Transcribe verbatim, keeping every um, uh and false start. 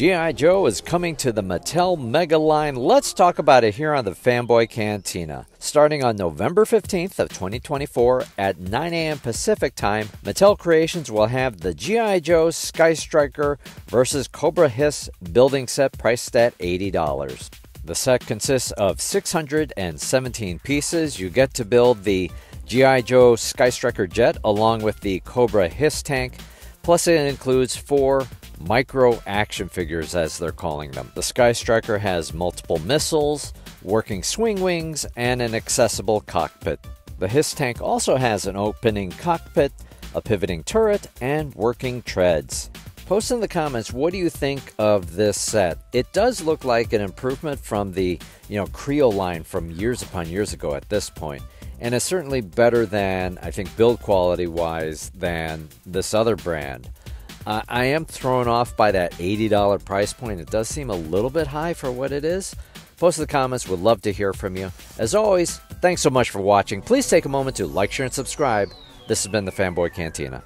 G I. Joe is coming to the Mattel Mega Line. Let's talk about it here on the Fanboy Cantina. Starting on November fifteenth of twenty twenty-four at nine A M Pacific Time, Mattel Creations will have the G I. Joe Skystriker versus Cobra Hiss building set priced at eighty dollars. The set consists of six hundred seventeen pieces. You get to build the G I. Joe Skystriker jet along with the Cobra Hiss tank, plus it includes four micro action figures, as they're calling them. The Skystriker has multiple missiles, working swing wings, and an accessible cockpit. The Hiss tank also has an opening cockpit, a pivoting turret, and working treads. Post in the comments, what do you think of this set? It does look like an improvement from the, you know, Kreo line from years upon years ago at this point. And it's certainly better than, I think, build quality-wise than this other brand. Uh, I am thrown off by that eighty dollar price point. It does seem a little bit high for what it is. Post in the comments. Would love to hear from you. As always, thanks so much for watching. Please take a moment to like, share, and subscribe. This has been the Fanboy Cantina.